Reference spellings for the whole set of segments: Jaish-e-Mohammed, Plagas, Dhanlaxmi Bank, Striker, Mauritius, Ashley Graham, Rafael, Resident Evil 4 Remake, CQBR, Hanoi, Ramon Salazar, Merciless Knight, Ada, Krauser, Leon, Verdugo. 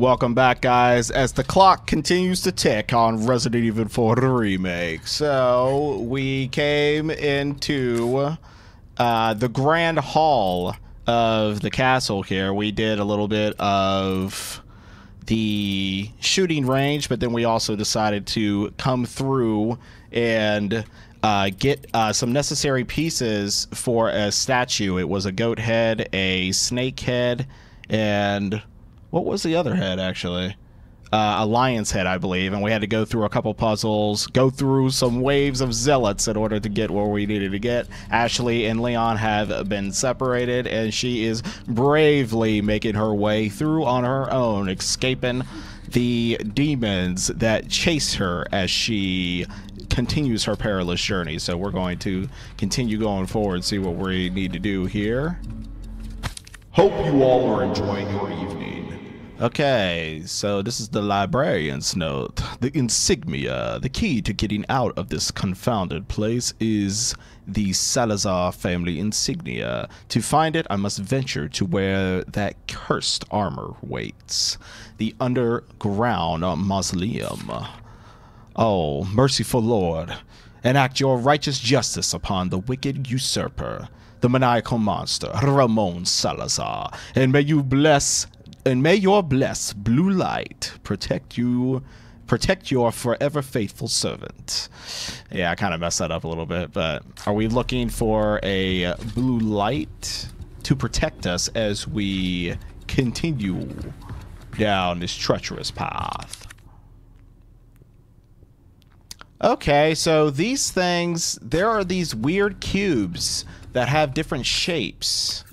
Welcome back, guys, as the clock continues to tick on Resident Evil 4 Remake. So, we came into the Grand Hall of the castle here. We did a little bit of the shooting range, but then we also decided to come through and get some necessary pieces for a statue. It was a goat head, a snake head, and what was the other head, actually? A lion's head, I believe, and we had to go through a couple puzzles, go through some waves of zealots in order to get where we needed to get. Ashley and Leon have been separated, and she is bravely making her way through on her own, escaping the demons that chase her as she continues her perilous journey. So we're going to continue going forward and see what we need to do here. Hope you all are enjoying your evening. Okay, so this is the librarian's note. The insignia, the key to getting out of this confounded place, is the Salazar family insignia. To find it, I must venture to where that cursed armor waits. The underground mausoleum. Oh, merciful Lord, enact your righteous justice upon the wicked usurper, the maniacal monster, Ramon Salazar, and may you bless... And may your blessed blue light protect your forever faithful servant. Yeah, I kind of messed that up a little bit, but are we looking for a blue light to protect us as we continue down this treacherous path? Okay, so these things, there are these weird cubes that have different shapes.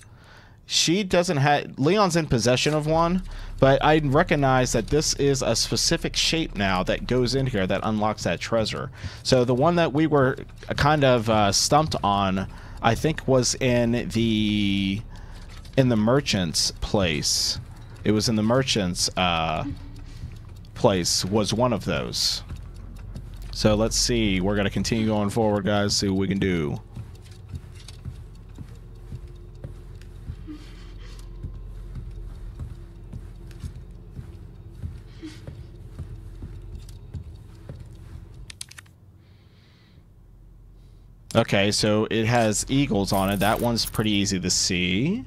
She doesn't have... Leon's in possession of one, but I recognize that this is a specific shape now that goes in here that unlocks that treasure. So the one that we were kind of stumped on, I think, was in the... merchant's place. It was in the merchant's place, was one of those. So let's see. We're going to continue going forward, guys, see what we can do. Okay, so it has eagles on it. That one's pretty easy to see.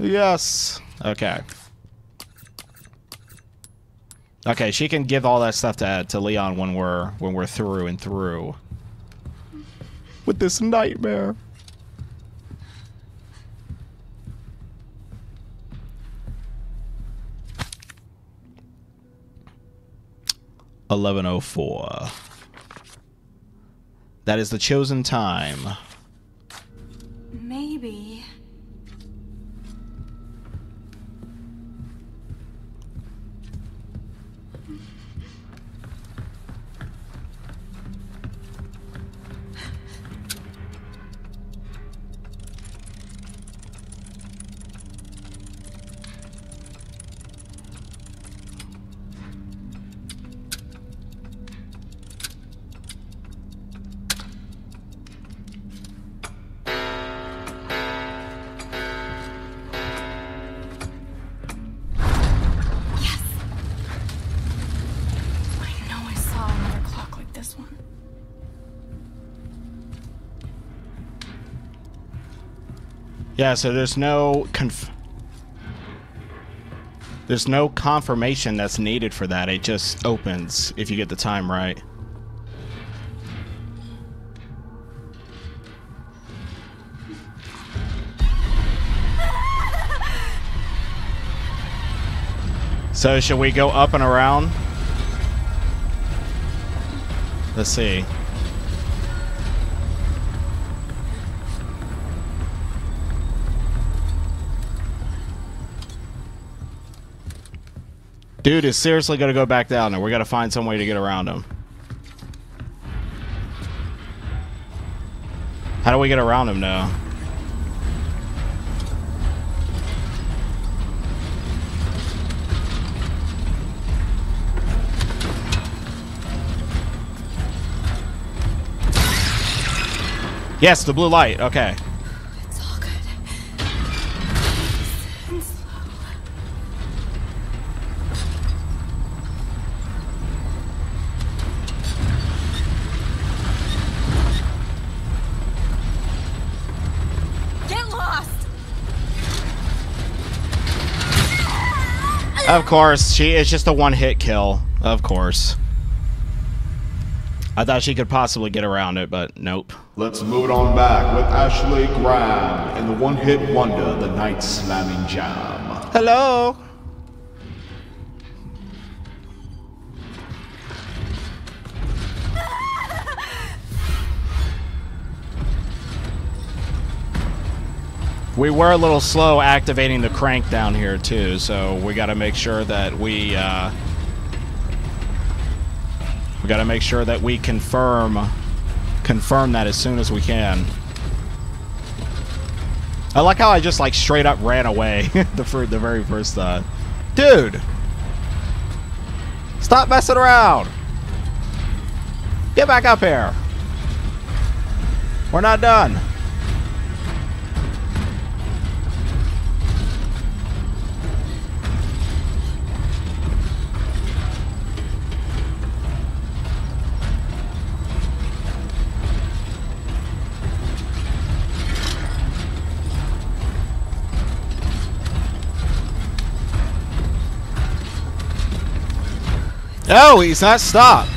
Yes. Okay. Okay, she can give all that stuff to Leon when we're through and through with this nightmare. "11:04. That is the chosen time. Maybe. Yeah, so there's no confirmation that's needed for that. It just opens if you get the time right. So should we go up and around? Let's see. Dude is seriously gonna go back down there. We gotta find some way to get around him. How do we get around him now? Yes, the blue light. Okay. It's all good. Of course, she is just a one-hit kill. Of course. I thought she could possibly get around it, but nope. Let's move it on back with Ashley Graham and the one-hit wonder, the Night Slamming Jam. Hello. We were a little slow activating the crank down here too, so we gotta make sure that we confirm that as soon as we can. I like how I just like straight up ran away the very first time. Dude! Stop messing around! Get back up here! We're not done! No, he's not stopped.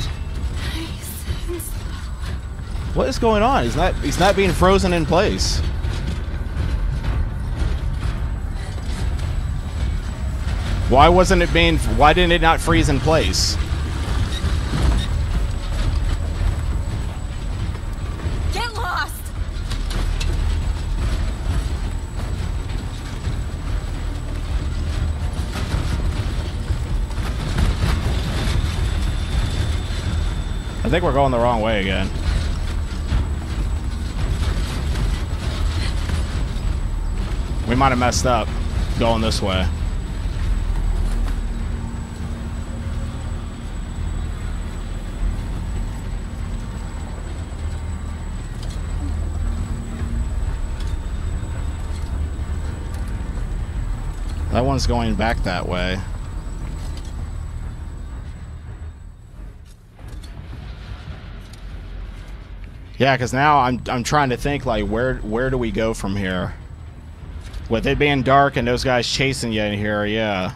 What is going on? He's not being frozen in place. Why didn't it not freeze in place? Get lost. I think we're going the wrong way again. We might have messed up going this way. That one's going back that way. Yeah, because now I'm trying to think like where do we go from here? With it being dark and those guys chasing you in here, yeah.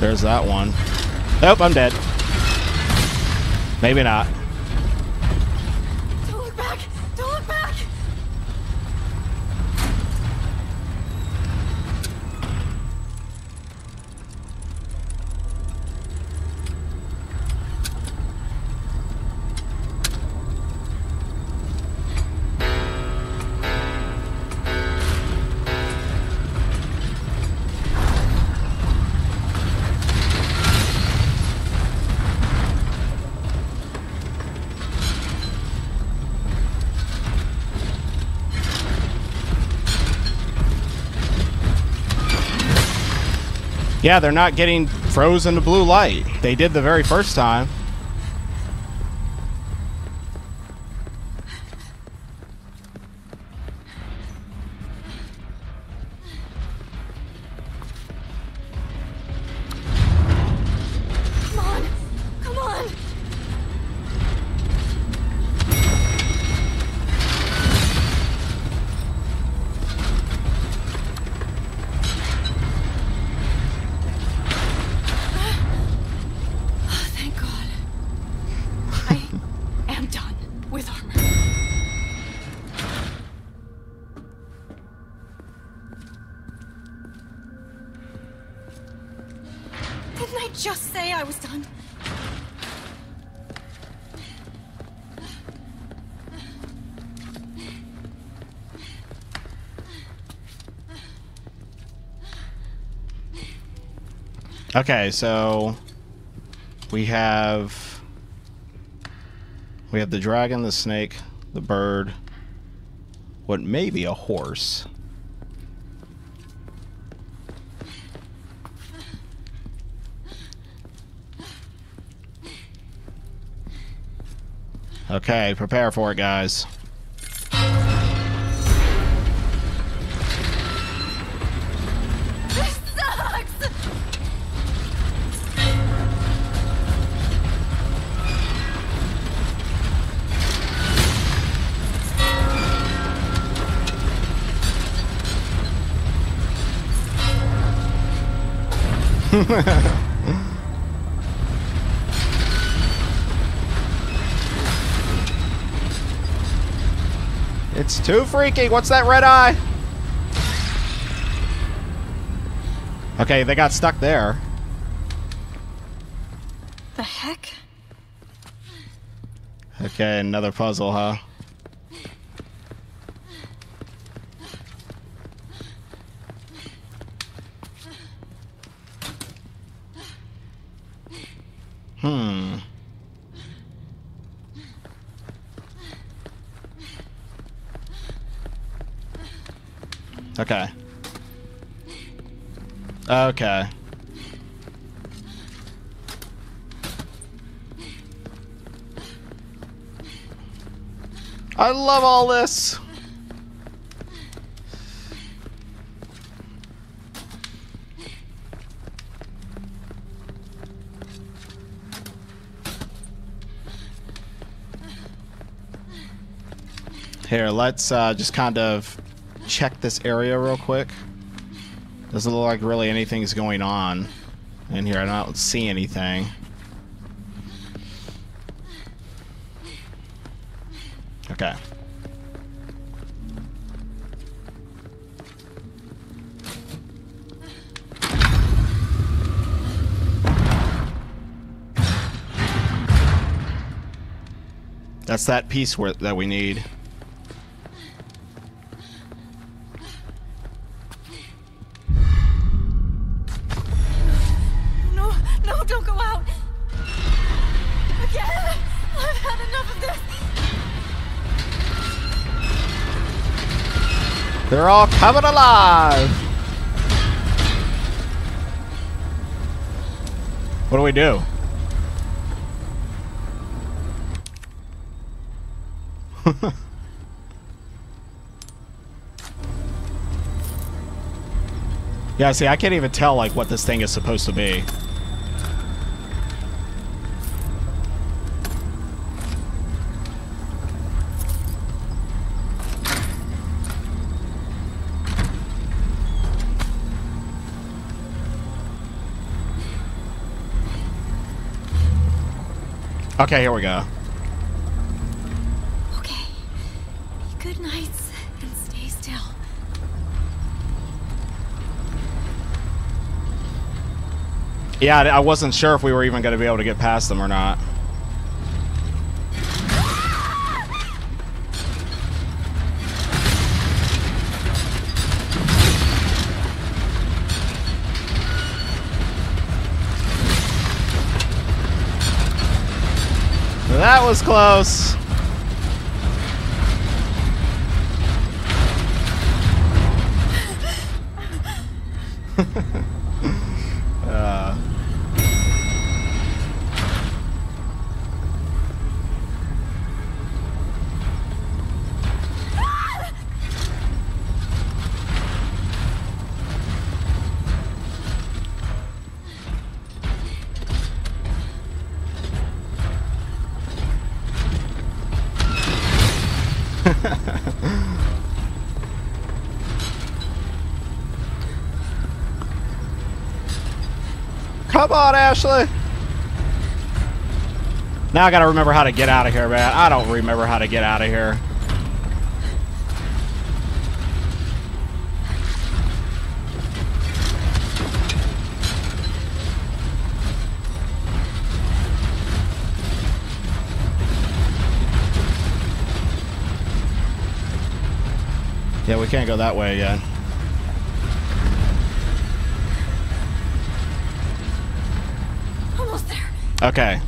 There's that one. Nope, I'm dead. Maybe not. Don't look back! Don't look back! Yeah, they're not getting frozen to blue light. They did the very first time. Come on! Come on! Okay, so we have the dragon, the snake, the bird, what may be a horse. Okay, prepare for it, guys. It's too freaky. What's that red eye? Okay, they got stuck there. The heck? Okay, another puzzle, huh? Hmm. Okay. Okay. I love all this. Here, let's just kind of check this area real quick. Doesn't look like really anything's going on in here. I don't see anything. Okay. That's that piece where, that we need. They're all coming alive! What do? Yeah, see, I can't even tell, like, what this thing is supposed to be. Okay, here we go. Okay. Good nights and stay still. Yeah, I wasn't sure if we were even going to be able to get past them or not. That was close. Come on, Ashley. Now I gotta remember how to get out of here, man. I don't remember how to get out of here. Yeah, we can't go that way again. Almost there. Okay.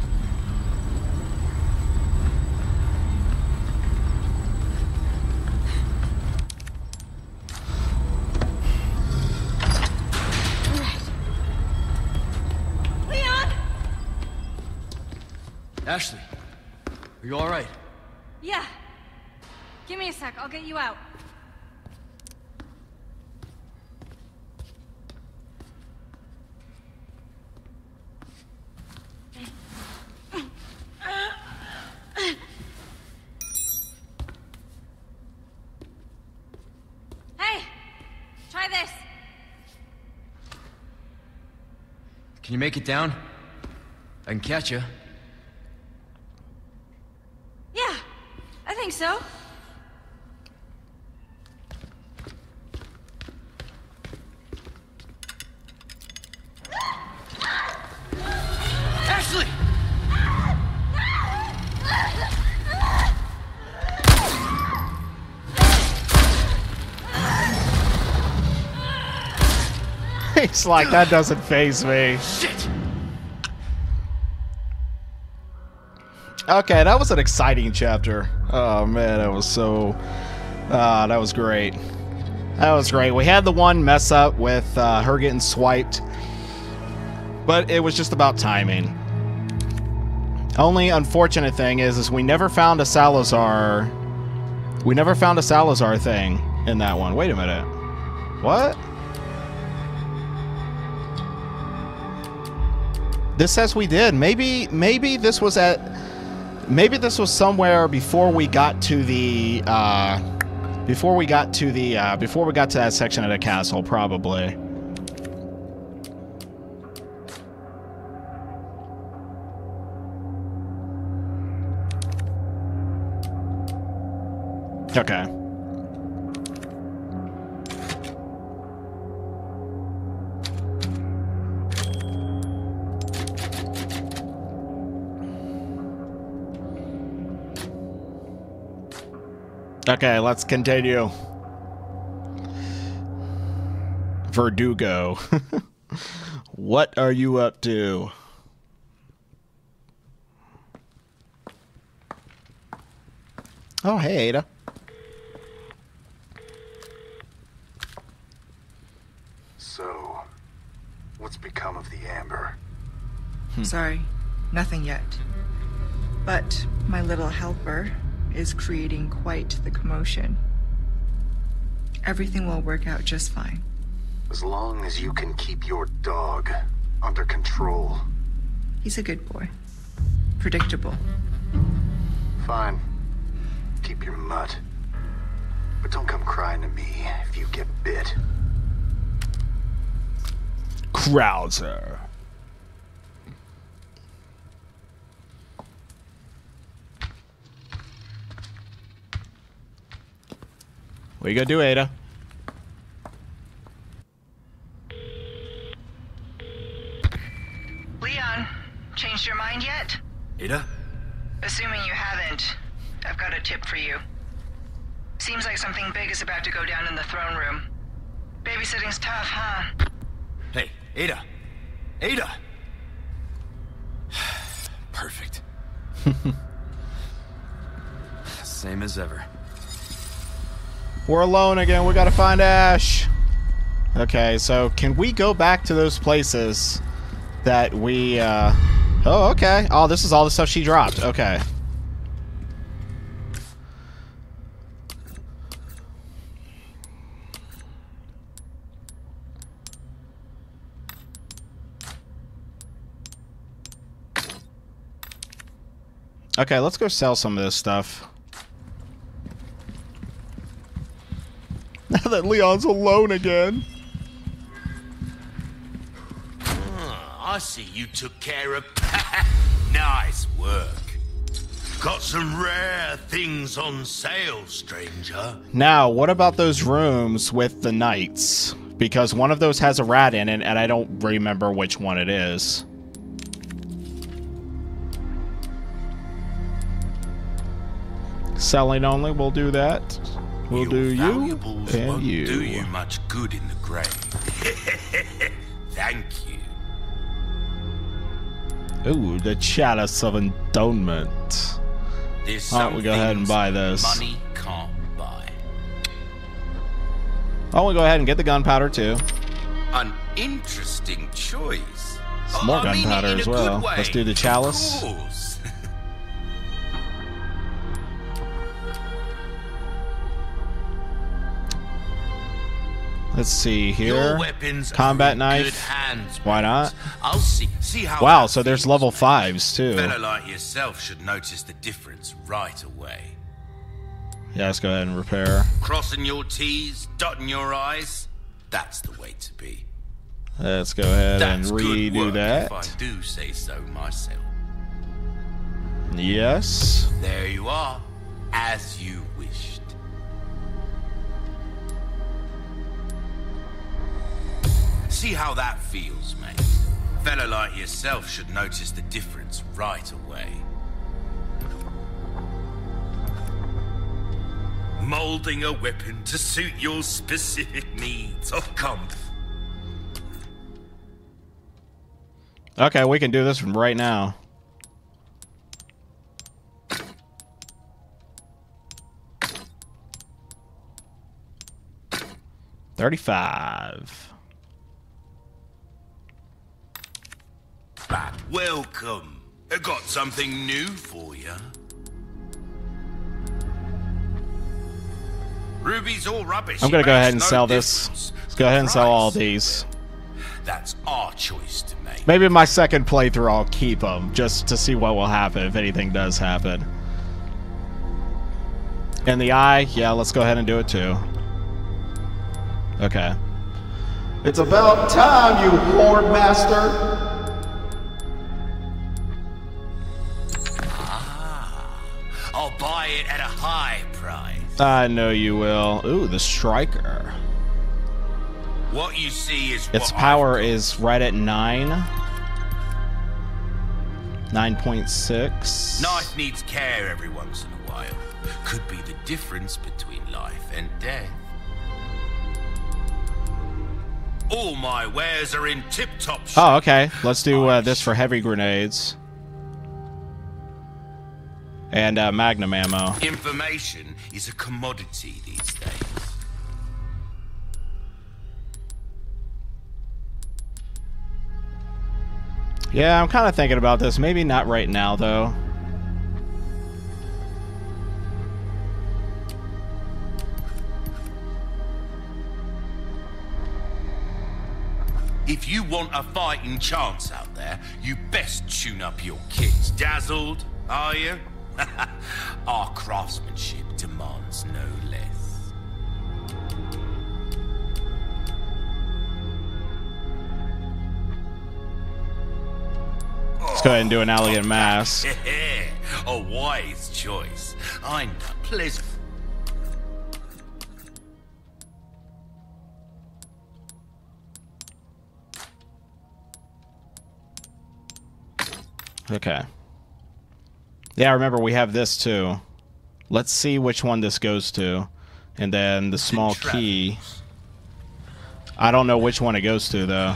All right. Leon! Ashley, are you all right? Yeah. Give me a sec. I'll get you out. Can you make it down? I can catch you. Yeah, I think so. Ashley! He's like, that doesn't faze me. Shit. Okay, that was an exciting chapter. Oh man, that was so... that was great. That was great. We had the one mess up with her getting swiped. But it was just about timing. Only unfortunate thing is we never found a Salazar... We never found a Salazar thing in that one. Wait a minute. What? This says we did. Maybe this was at... Maybe this was somewhere before we got to the... before we got to that section of the castle, probably. Okay. Okay, let's continue. Verdugo. What are you up to? Oh, hey, Ada. So, what's become of the Amber? Sorry, nothing yet. But my little helper is creating quite the commotion. Everything will work out just fine. As long as you can keep your dog under control. He's a good boy. Predictable. Fine. Keep your mutt. But don't come crying to me if you get bit. Krauser. What are you gonna do, Ada? Leon, changed your mind yet? Ada? Assuming you haven't, I've got a tip for you. Seems like something big is about to go down in the throne room. Babysitting's tough, huh? Hey, Ada! Ada! Perfect. Same as ever. We're alone again. We gotta find Ash. Okay, so can we go back to those places that we, Oh, okay. Oh, this is all the stuff she dropped. Okay. Okay, let's go sell some of this stuff. Now that Leon's alone again. I see you took care of... Nice work. Got some rare things on sale, stranger. Now, what about those rooms with the knights? Because one of those has a rat in it, and I don't remember which one it is. Selling only, we'll do that. We'll do you and you. Do you much good in the grave. Thank you. Ooh, the chalice of endowment. Alright, we'll go ahead and buy this. Money can't buy. I want to go ahead and get the gunpowder too. An interesting choice. Some more gunpowder as well. Let's do the chalice. Let's see here. Combat knife. Hands, why not? I'll see how wow, so there's level 5s too. Fellow like yourself should notice the difference right away. Yeah, let's go ahead and repair. Crossing your T's, dotting your I's. That's the way to be. Let's go ahead and redo that. If I do say so myself. Yes. There you are, as you wished. See how that feels, mate. A fella like yourself should notice the difference right away. Molding a weapon to suit your specific needs. Oh, come. Okay, we can do this from right now. $35. Welcome. I got something new for you. Ruby's all rubbish. I'm gonna go ahead and sell this. Let's go ahead and sell all these. That's our choice to make. Maybe my second playthrough I'll keep them just to see what will happen if anything does happen. And the eye, yeah, let's go ahead and do it too. Okay. It's about time, you whore master. I'll buy it at a high price. I know you will. Ooh, the striker. What you see is its power is right at 9. 9.6. Knife needs care every once in a while. Could be the difference between life and death. All my wares are in tip-top shape. Oh, okay. Let's do this for heavy grenades. And magnum ammo. Information is a commodity these days. Yeah, I'm kind of thinking about this. Maybe not right now, though. If you want a fighting chance out there, you best tune up your kicks. Dazzled, are you? Our craftsmanship demands no less. Let's go ahead and do an elegant mask. A wise choice. I'm pleased. Okay. Yeah, remember we have this too. Let's see which one this goes to. And then the small key. I don't know which one it goes to though.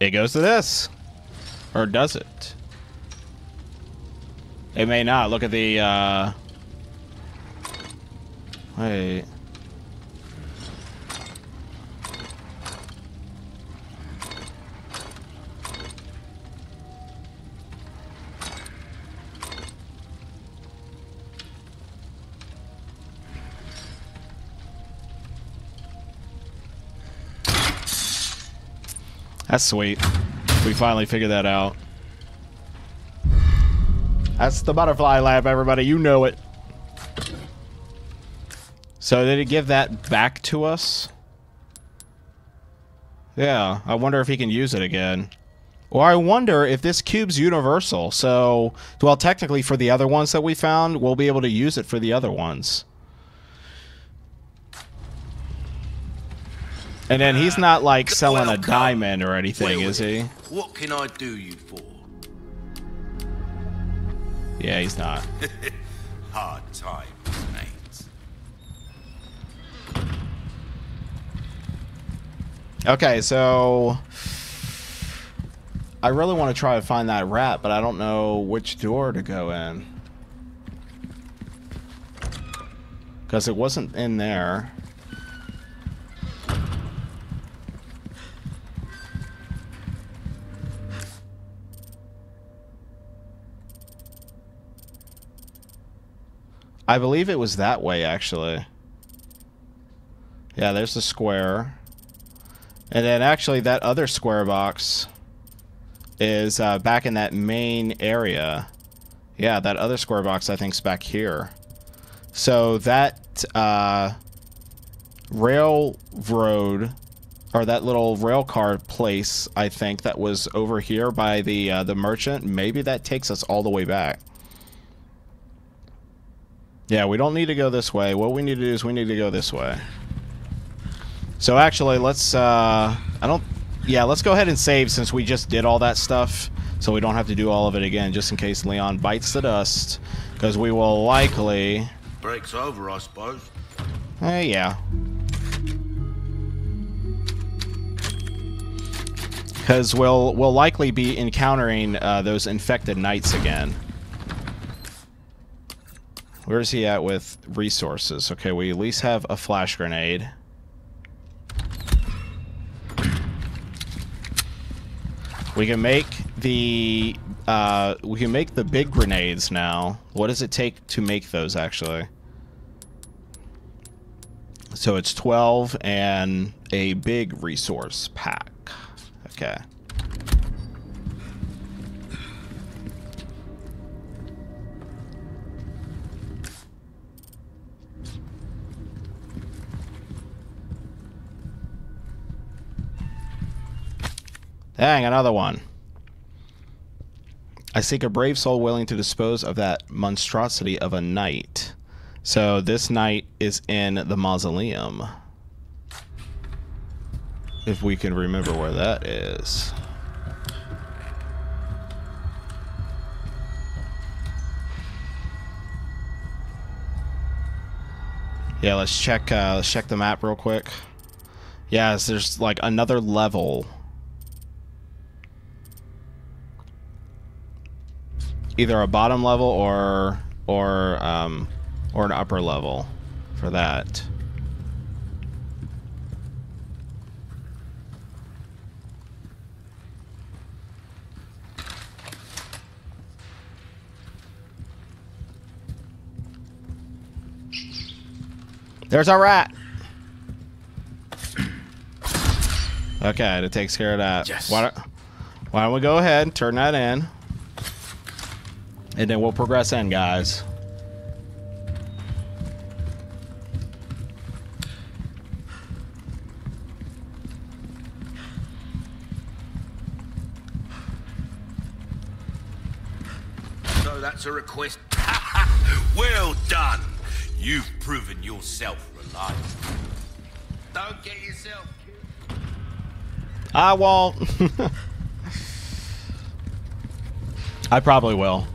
It goes to this. Or does it? It may not. Look at the wait. That's sweet. We finally figured that out. That's the butterfly lab, everybody. You know it. So did he give that back to us? Yeah. I wonder if he can use it again. Or I wonder if this cube's universal. So, well, technically for the other ones that we found, we'll be able to use it for the other ones. And then he's not like selling a diamond or anything, is he? What can I do you for? Yeah, he's not. Hard time, mate. Okay, so I really want to try to find that rat, but I don't know which door to go in. Because it wasn't in there. I believe it was that way, actually. Yeah, there's the square. And then, actually, that other square box is back in that main area. Yeah, that other square box, I think, is back here. So that railroad or that little rail car place, I think, that was over here by the merchant. Maybe that takes us all the way back. Yeah, we don't need to go this way. What we need to do is we need to go this way. So actually, let's, yeah, let's go ahead and save since we just did all that stuff. So we don't have to do all of it again, just in case Leon bites the dust. Because we will likely... Break's over, I suppose. Yeah. Because we'll likely be encountering those infected knights again. Where is he at with resources? Okay, we at least have a flash grenade. We can make the big grenades now. What does it take to make those actually? So it's 12 and a big resource pack. Okay. Dang, another one. I seek a brave soul willing to dispose of that monstrosity of a knight. So this knight is in the mausoleum. If we can remember where that is. Yeah, let's check the map real quick. Yeah, so there's like another level. Either a bottom level or an upper level for that. There's our rat. Okay, it takes care of that. Yes. Why don't we go ahead and turn that in? And then we'll progress in, guys. So that's a request. Well done. You've proven yourself reliable. Don't get yourself killed. I won't. I probably will.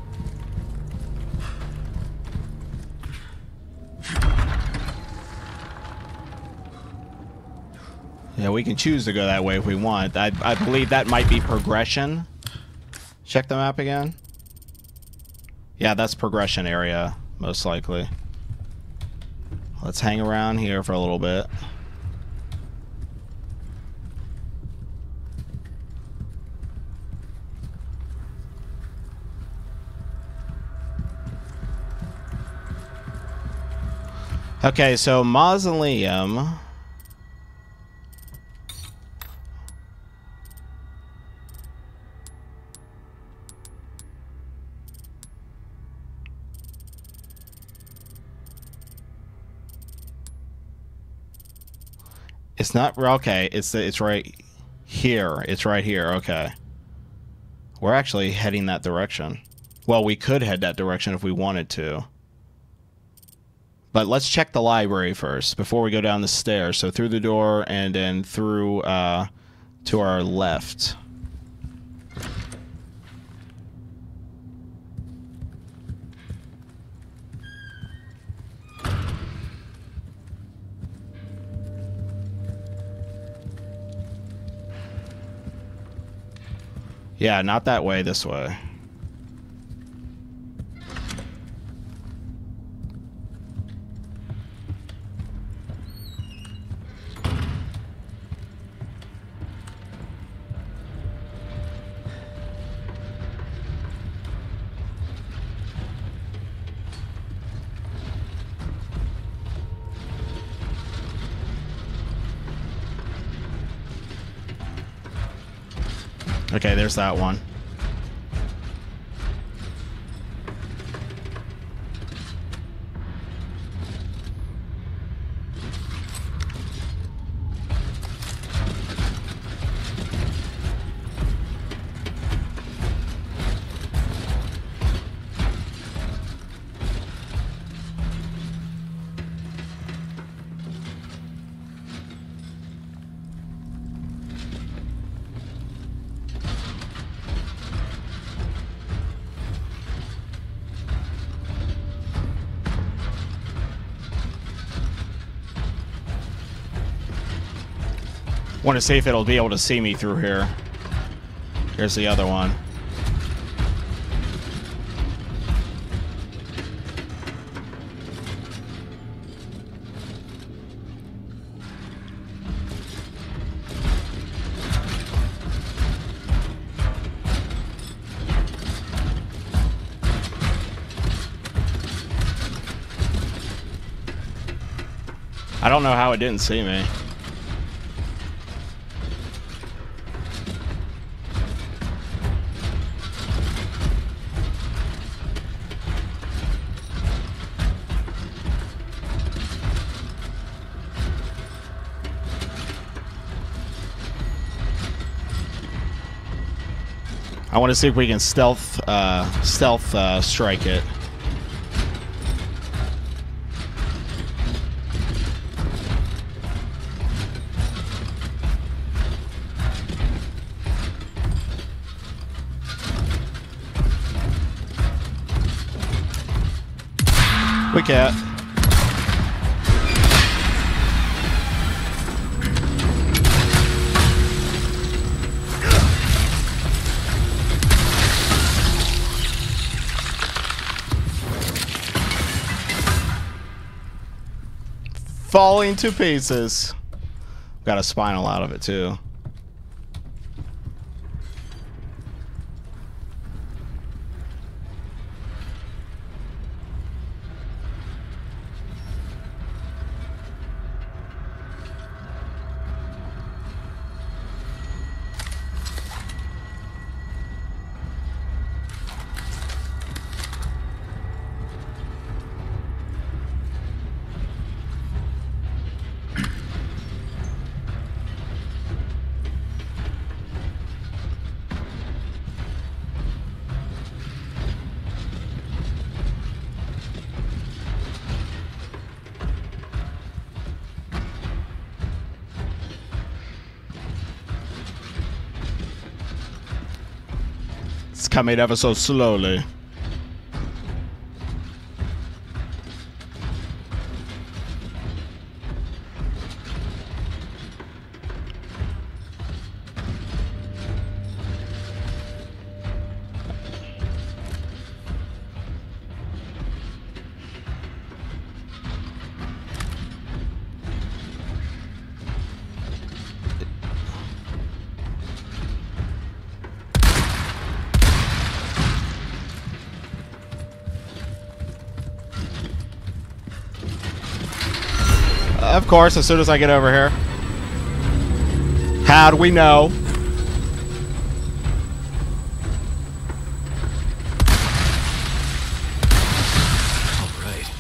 Yeah, we can choose to go that way if we want. I believe that might be progression. Check the map again. Yeah, that's progression area, most likely. Let's hang around here for a little bit. Okay, so mausoleum... It's not okay. It's right here. It's right here. Okay, we're actually heading that direction. Well, we could head that direction if we wanted to. But let's check the library first before we go down the stairs. So through the door and then through to our left. Yeah, not that way, this way. Okay, there's that one. want to see if it'll be able to see me through here. Here's the other one. I don't know how it didn't see me. I want to see if we can stealth strike it. We can't. Falling to pieces. Got a spinal out of it too. Coming ever so slowly. Of course, as soon as I get over here. How'd we know? All right.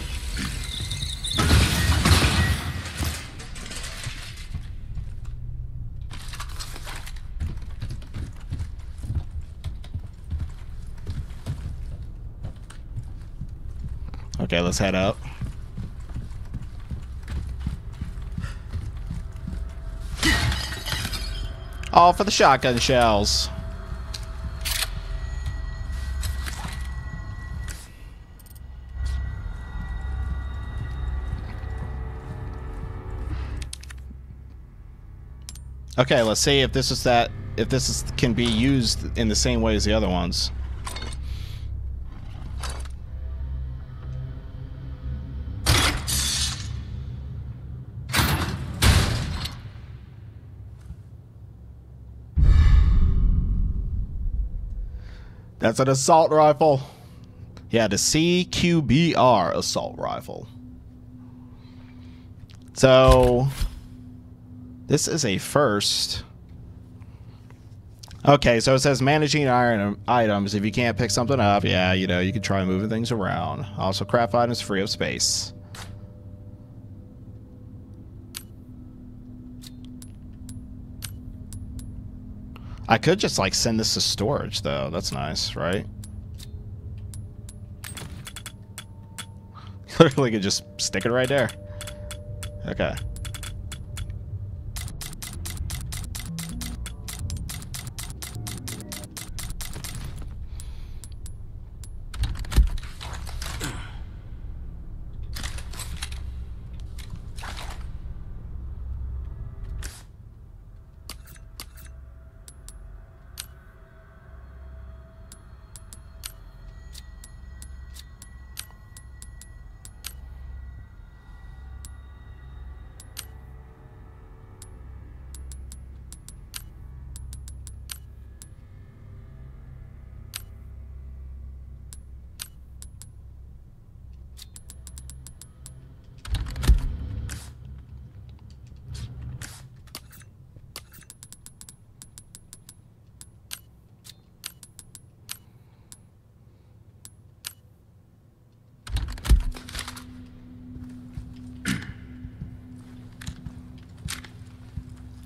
Okay, let's head out. All for the shotgun shells. Okay, let's see if this is that. If this is, can be used in the same way as the other ones. That's an assault rifle. Yeah, the CQBR assault rifle. So, this is a first. Okay, so it says managing iron items. If you can't pick something up, yeah, you know, you can try moving things around. Also, craft items free of space. I could just like send this to storage though. That's nice, right? Literally could just stick it right there. Okay.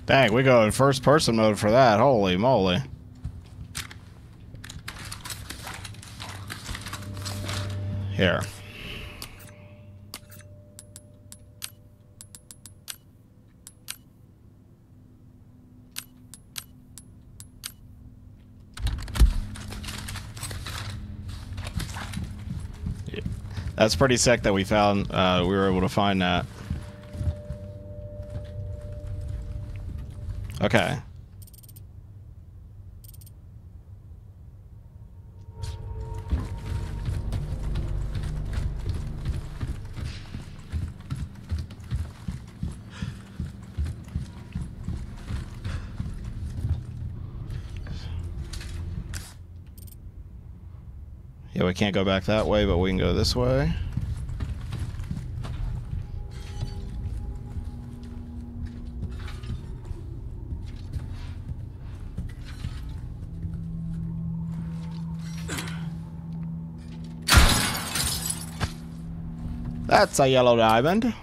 Dang, we go in first person mode for that. Holy moly. Here. That's pretty sick that we found, we were able to find that. Okay. Yeah, we can't go back that way, but we can go this way. That's a yellow diamond.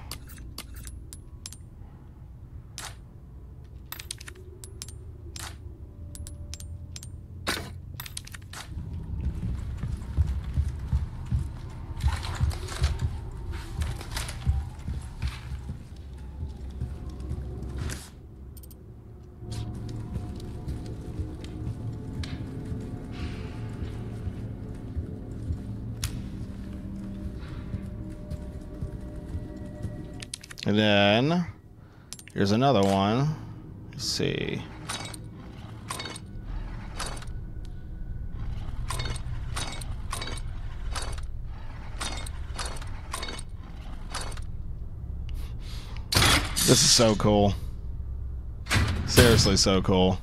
And then, here's another one. Let's see. This is so cool. Seriously, so cool.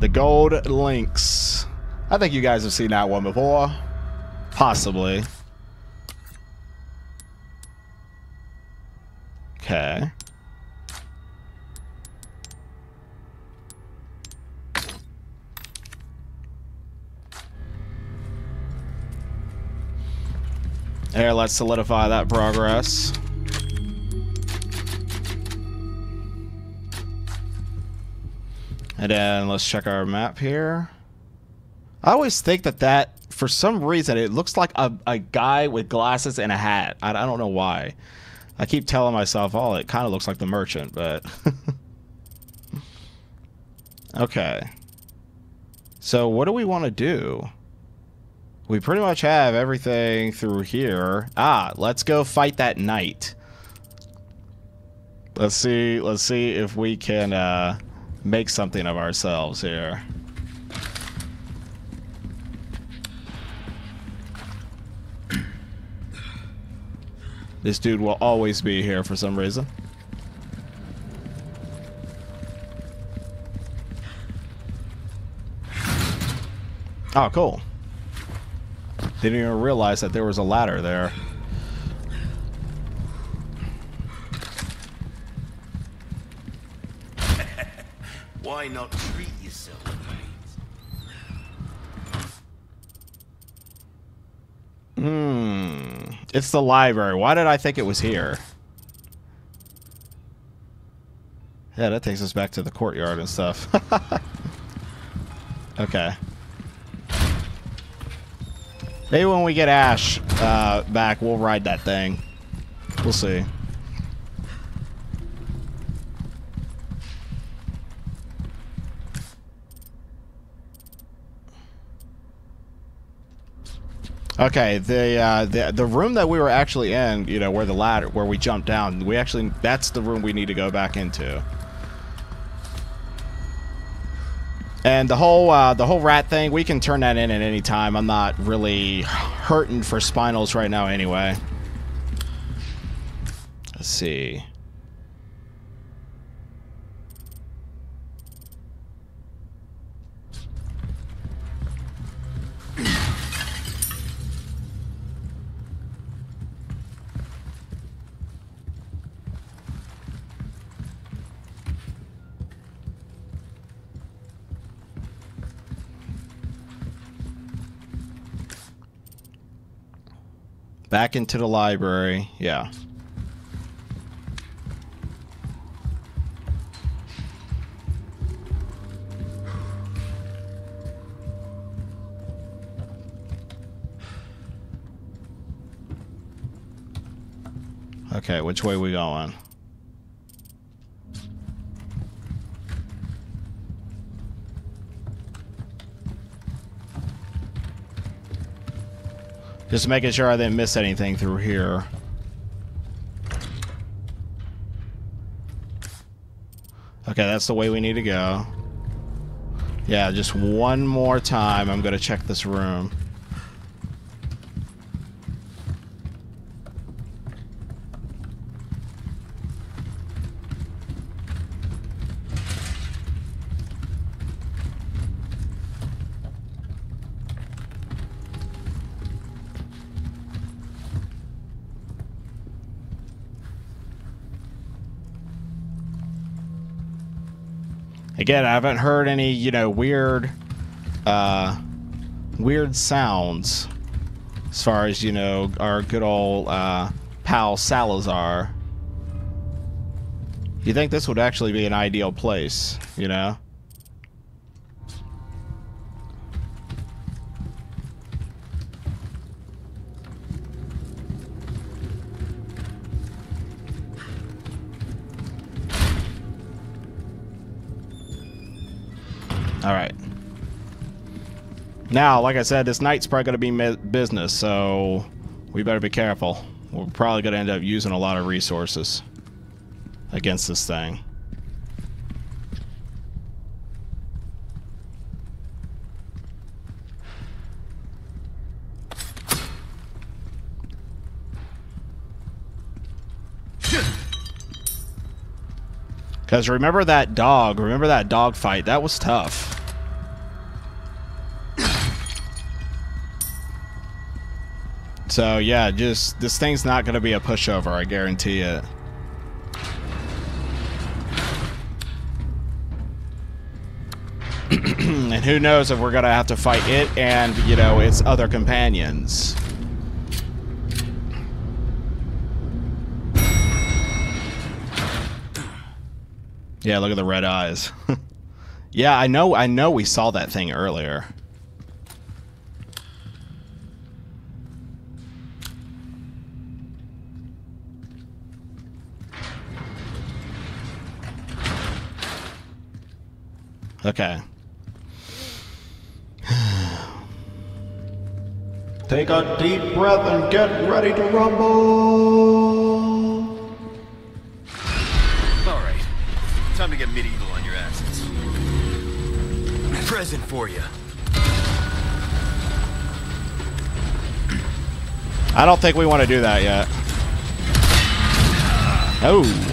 The Gold Lynx. I think you guys have seen that one before. Possibly. Okay. Here, let's solidify that progress. And then let's check our map here. I always think that for some reason, it looks like a guy with glasses and a hat. I don't know why. I keep telling myself, oh, it kind of looks like the merchant, but... Okay. So what do we want to do? We pretty much have everything through here. Ah, let's go fight that knight. Let's see if we can make something of ourselves here. This dude will always be here for some reason. Oh, cool. Didn't even realize that there was a ladder there. Why not treat yourself? It's the library. Why did I think it was here? Yeah, that takes us back to the courtyard and stuff. Okay. Maybe when we get Ash back, we'll ride that thing. We'll see. Okay, the room that we were actually in, you know, where the ladder, where we jumped down, that's the room we need to go back into. And the whole rat thing, we can turn that in at any time. I'm not really hurting for spinals right now anyway. Let's see. Back into the library, yeah. Okay, which way we going? Just making sure I didn't miss anything through here. Okay, that's the way we need to go. Yeah, just one more time. I'm gonna check this room. Again, I haven't heard any, you know, weird, weird sounds as far as, you know, our good old pal Salazar. You'd think this would actually be an ideal place, you know? Alright. Now, like I said, this night's probably going to be business, so we better be careful. We're probably going to end up using a lot of resources against this thing. Because remember that dog fight, that was tough. So yeah, just this thing's not going to be a pushover, I guarantee it. And who knows if we're going to have to fight it and, you know, its other companions. Yeah, look at the red eyes. Yeah, I know we saw that thing earlier. Okay. Take a deep breath and get ready to rumble. All right, time to get medieval on your asses. Present for you. I don't think we want to do that yet. Oh.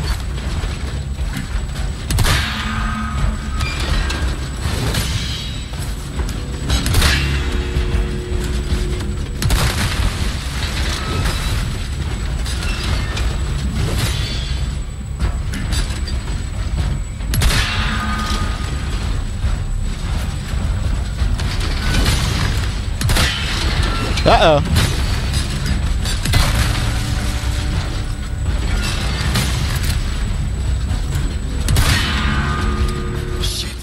Uh-oh. Shit.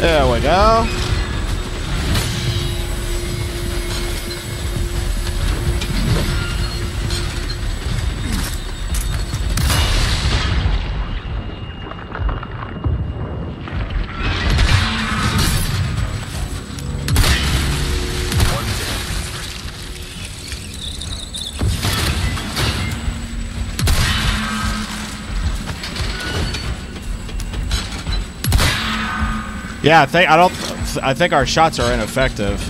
There we go. Yeah, I think our shots are ineffective.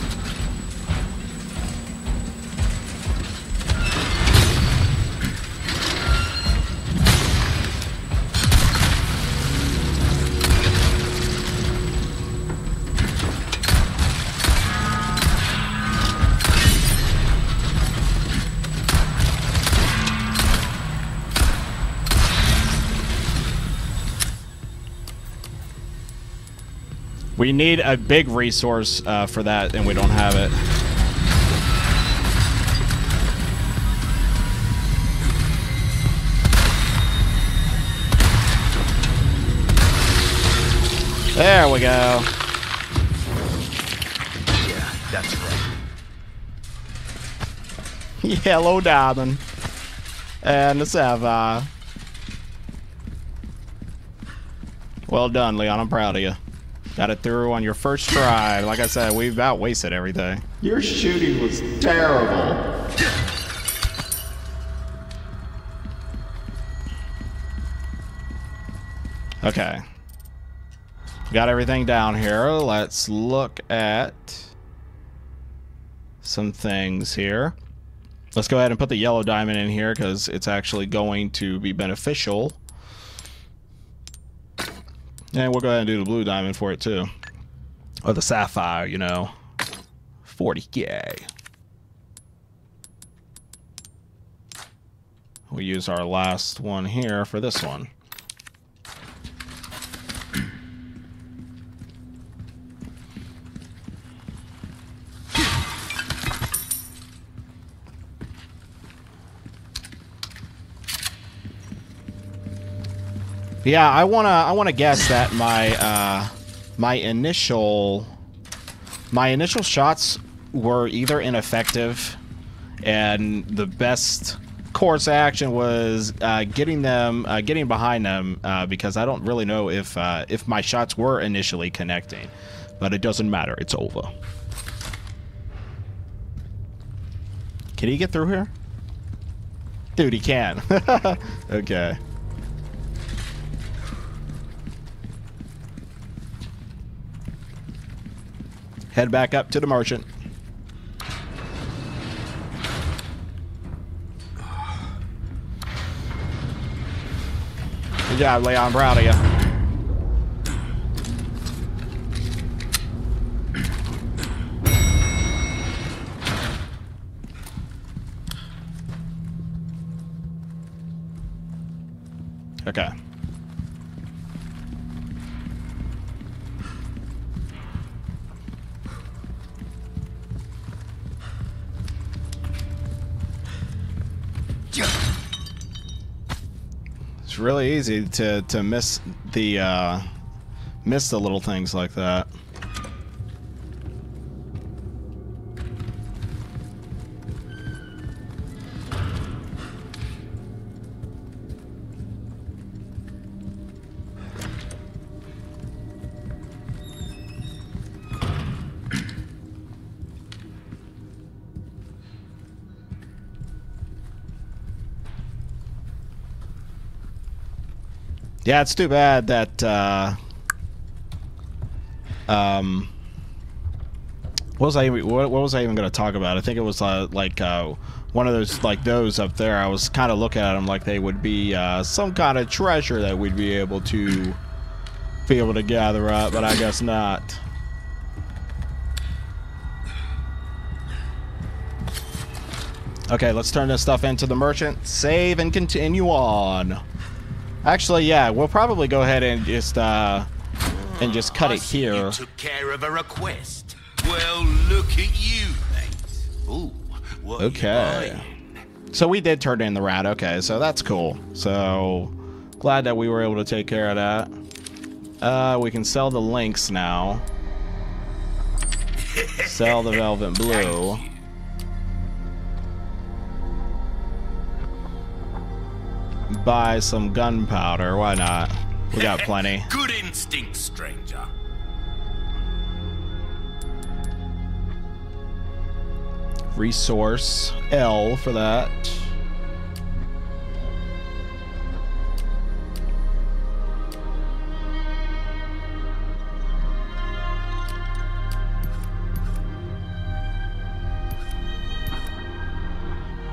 We need a big resource for that, and we don't have it. There we go. Yeah, that's right. Yellow diamond. And let's have, well done, Leon. I'm proud of you. Got it through on your first try. Like I said, we've about wasted everything. Your shooting was terrible. Okay. Got everything down here. Let's look at some things here. Let's go ahead and put the yellow diamond in here because it's actually going to be beneficial. And we'll go ahead and do the blue diamond for it too. Or the sapphire, you know. 40k. We'll use our last one here for this one. Yeah, I wanna guess that my my initial shots were either ineffective, and the best course action was getting behind them because I don't really know if my shots were initially connecting, but it doesn't matter. It's over. Can he get through here? Dude, he can. Okay. Head back up to the merchant. Good job, Leon. I'm proud of you. Okay. Really easy to miss the little things like that. Yeah, it's too bad that, what was I even going to talk about? I think it was, one of those, those up there. I was kind of looking at them like they would be, some kind of treasure that we'd be able to, gather up, but I guess not. Okay, let's turn this stuff into the merchant. Save and continue on. Actually, yeah, we'll probably go ahead and just cut it here. You took care of a request. Well, look at you, mate. Ooh, what okay. So we did turn in the rat. Okay, so that's cool. So glad that we were able to take care of that. We can sell the links now. Sell the velvet blue. Buy some gunpowder. Why not? We got plenty. Good instinct, stranger. Resource L for that.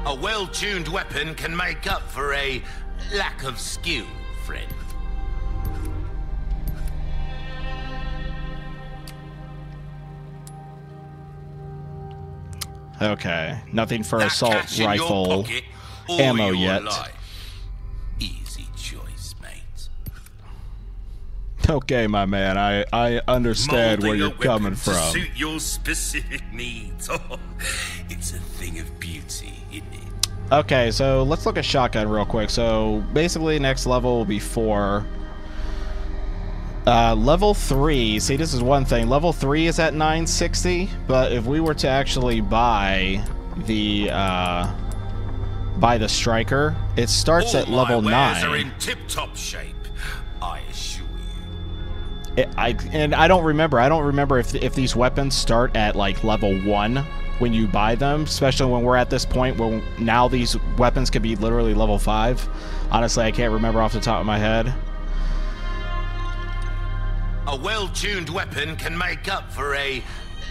A well-tuned weapon can make up for a lack of skill, friend. Okay, nothing for that assault rifle pocket, ammo yet. Life. Easy choice, mate. Okay, my man, I understand where you're coming from. Molding a weapon to suit your specific needs. Oh, it's a thing of beauty, isn't it? Okay, so let's look at shotgun real quick. So basically, next level will be 4. Level 3, see, this is one thing. Level 3 is at 960, but if we were to actually buy the striker, it starts at level 9. All my wares are in tip-top shape, I assure you. I don't remember. I don't remember if these weapons start at like level 1 when you buy them, especially when we're at this point where now these weapons could be literally level 5. Honestly, I can't remember off the top of my head. A well-tuned weapon can make up for a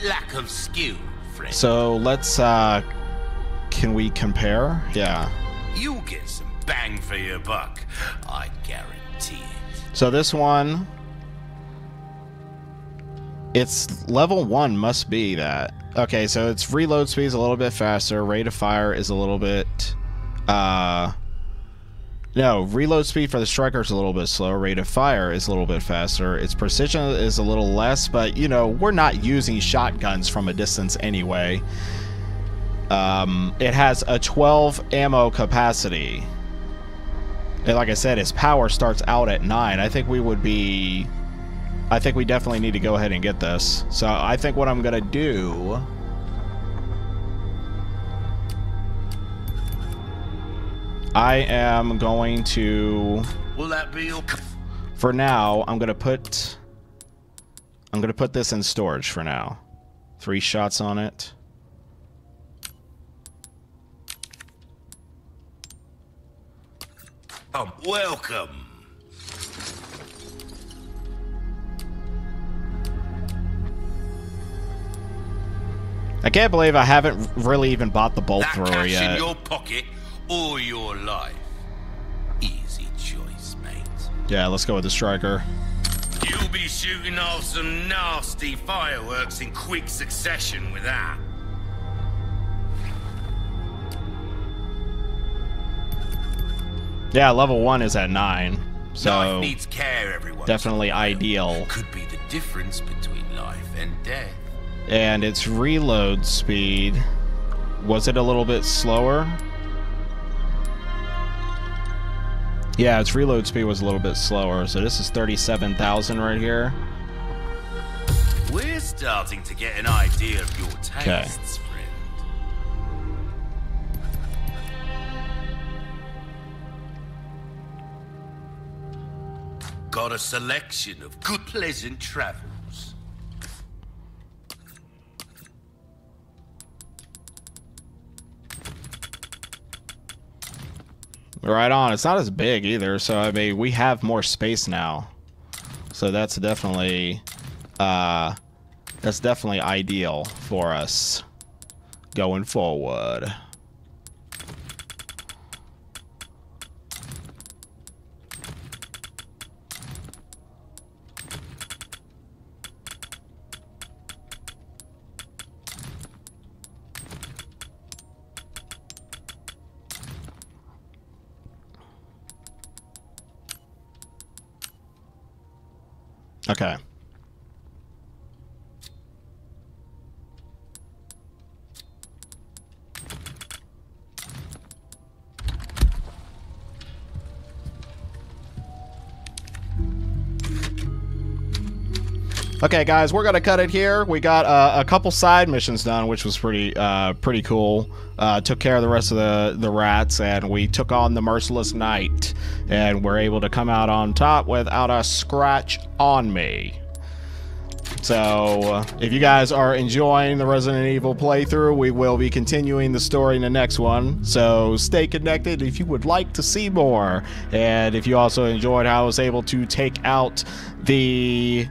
lack of skill, friend. So let's, can we compare? Yeah. You get some bang for your buck, I guarantee it. So this one, it's level 1 must be that. Okay, so its reload speed is a little bit faster, rate of fire is a little bit, no, reload speed for the striker is a little bit slower. Rate of fire is a little bit faster. Its precision is a little less, but, you know, we're not using shotguns from a distance anyway. It has a 12 ammo capacity. And like I said, its power starts out at 9. I think we would be... I think we definitely need to go ahead and get this. So I think what I'm going to do... I am going to, will that be okay? For now, I'm gonna put this in storage for now. 3 shots on it. Welcome. I can't believe I haven't really even bought the bolt thrower yet. In your pocket. All your life. Easy choice, mate. Yeah, let's go with the striker. You'll be shooting off some nasty fireworks in quick succession with that. Yeah, level 1 is at 9. So life needs care, everyone. Definitely ideal. Could be the difference between life and death. And its reload speed, was it a little bit slower? Yeah, its reload speed was a little bit slower, so this is 37,000 right here. We're starting to get an idea of your tastes, friend. Got a selection of good, pleasant travels. Right on. It's not as big either, so I mean we have more space now, so that's definitely ideal for us going forward. Okay. Okay, guys, we're gonna cut it here. We got a couple side missions done, which was pretty cool. Took care of the rest of the rats, and we took on the Merciless Knight, and we're able to come out on top without a scratch on me. So, if you guys are enjoying the Resident Evil playthrough, we will be continuing the story in the next one. So, stay connected if you would like to see more. And if you also enjoyed how I was able to take out the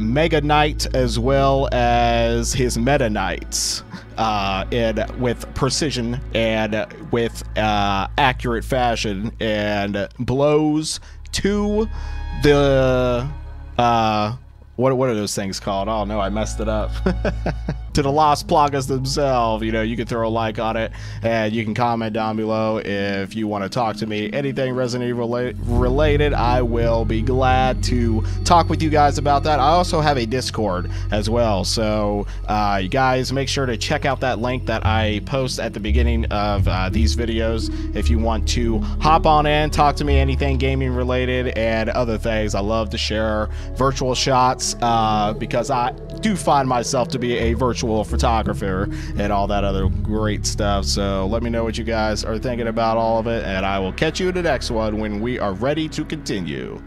Mega Knight as well as his Meta Knights with precision and with accurate fashion and blows to the what are those things called? Oh no, I messed it up. to the Las Plagas themselves. You know, you can throw a like on it, and you can comment down below if you want to talk to me. Anything Resident Evil related, I will be glad to talk with you guys about that. I also have a Discord as well, so you guys make sure to check out that link that I post at the beginning of these videos if you want to hop on in, talk to me, anything gaming related and other things. I love to share virtual shots because I do find myself to be a virtual photographer and all that other great stuff. So let me know what you guys are thinking about all of it, and I will catch you in the next one when we are ready to continue.